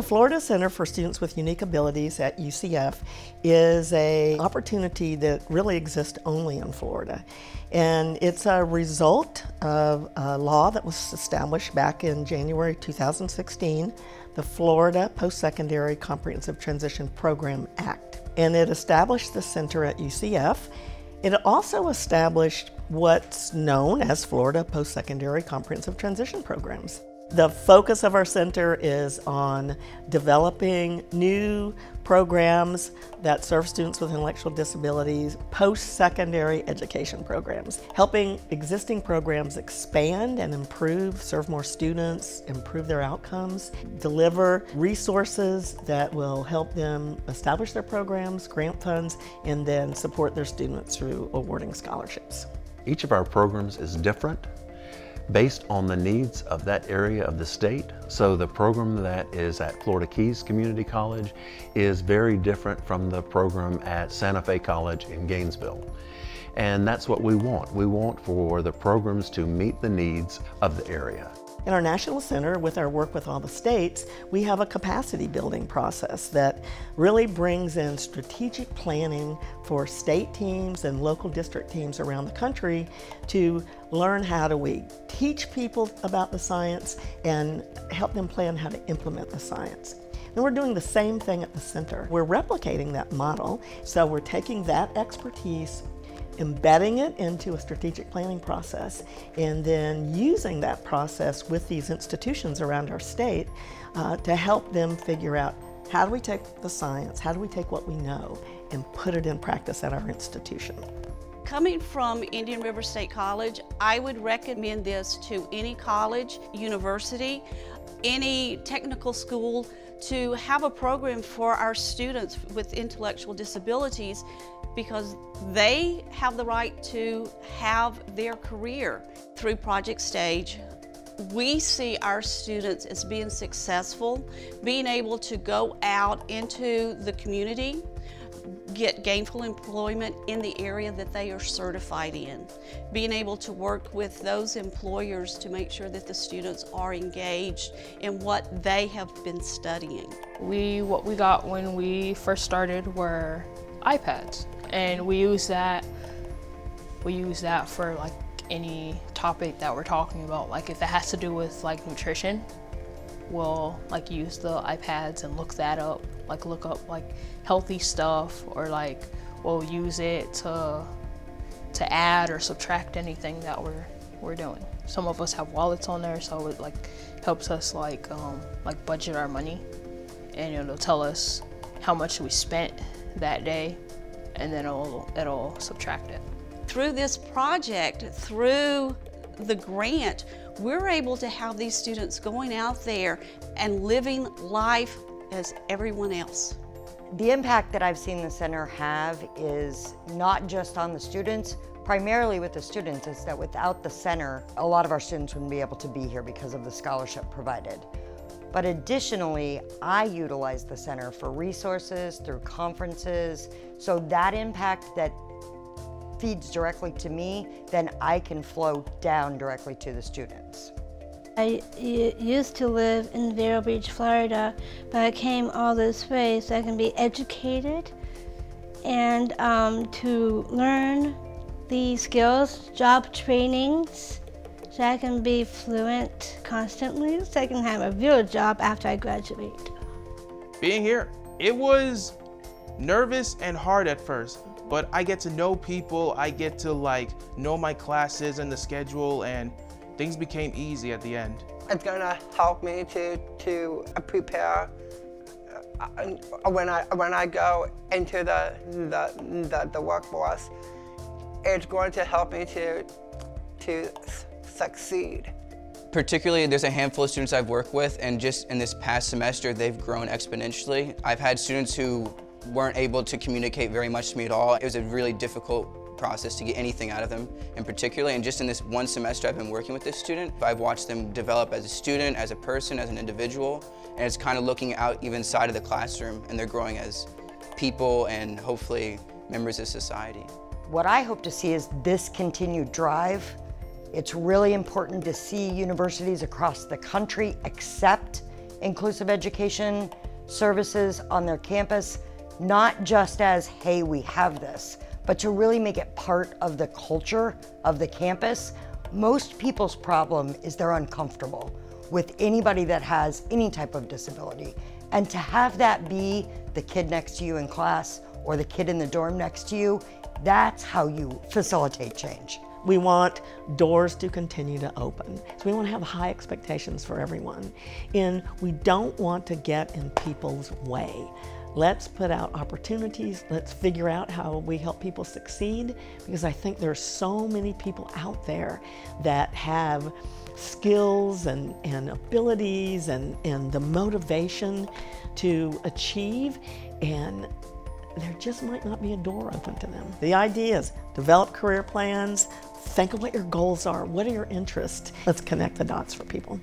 The Florida Center for Students with Unique Abilities at UCF is an opportunity that really exists only in Florida. And it's a result of a law that was established back in January 2016, the Florida Postsecondary Comprehensive Transition Program Act. And it established the center at UCF. It also established what's known as Florida Postsecondary Comprehensive Transition Programs. The focus of our center is on developing new programs that serve students with intellectual disabilities, post-secondary education programs, helping existing programs expand and improve, serve more students, improve their outcomes, deliver resources that will help them establish their programs, grant funds, and then support their students through awarding scholarships. Each of our programs is different based on the needs of that area of the state. So the program that is at Florida Keys Community College is very different from the program at Santa Fe College in Gainesville. And that's what we want. We want for the programs to meet the needs of the area. In our National Center, with our work with all the states, we have a capacity building process that really brings in strategic planning for state teams and local district teams around the country to learn how do we teach people about the science and help them plan how to implement the science. And we're doing the same thing at the center. We're replicating that model, so we're taking that expertise, embedding it into a strategic planning process, and then using that process with these institutions around our state to help them figure out how do we take the science, how do we take what we know and put it in practice at our institution. Coming from Indian River State College, I would recommend this to any college, university, any technical school, to have a program for our students with intellectual disabilities, because they have the right to have their career. Through Project Stage, we see our students as being successful, being able to go out into the community, get gainful employment in the area that they are certified in, being able to work with those employers to make sure that the students are engaged in what they have been studying. What we got when we first started were iPads, and we use that for like any topic that we're talking about. Like if it has to do with like nutrition, we'll like use the iPads and look that up, like look up like healthy stuff, or like we'll use it to add or subtract anything that we're doing. Some of us have wallets on there, so it like helps us like budget our money, and it'll tell us how much we spent that day, and then it'll subtract it. Through this project, through the grant, we're able to have these students going out there and living life as everyone else. The impact that I've seen the center have is not just on the students, primarily with the students, is that without the center, a lot of our students wouldn't be able to be here because of the scholarship provided. But additionally, I utilize the center for resources through conferences, so that impact that feeds directly to me, then I can flow down directly to the students. I used to live in Vero Beach, Florida, but I came all this way so I can be educated and to learn the skills, job trainings, so I can be fluent constantly, so I can have a real job after I graduate. Being here, it was nervous and hard at first, but I get to know people, I get to like know my classes and the schedule, and things became easy at the end. It's gonna help me to prepare when I go into the workforce. It's going to help me to succeed. Particularly, there's a handful of students I've worked with, and just in this past semester, they've grown exponentially. I've had students who weren't able to communicate very much to me at all. It was a really difficult process to get anything out of them in particular, and just in this one semester I've been working with this student, I've watched them develop as a student, as a person, as an individual, and it's kind of looking out even side of the classroom, and they're growing as people and hopefully members of society. What I hope to see is this continued drive. It's really important to see universities across the country accept inclusive education services on their campus, not just as, hey, we have this, but to really make it part of the culture of the campus. Most people's problem is they're uncomfortable with anybody that has any type of disability. And to have that be the kid next to you in class or the kid in the dorm next to you, that's how you facilitate change. We want doors to continue to open. So we want to have high expectations for everyone. And we don't want to get in people's way. Let's put out opportunities. Let's figure out how we help people succeed, because I think there are so many people out there that have skills and abilities and the motivation to achieve, and there just might not be a door open to them. The idea is develop career plans, think of what your goals are, what are your interests. Let's connect the dots for people.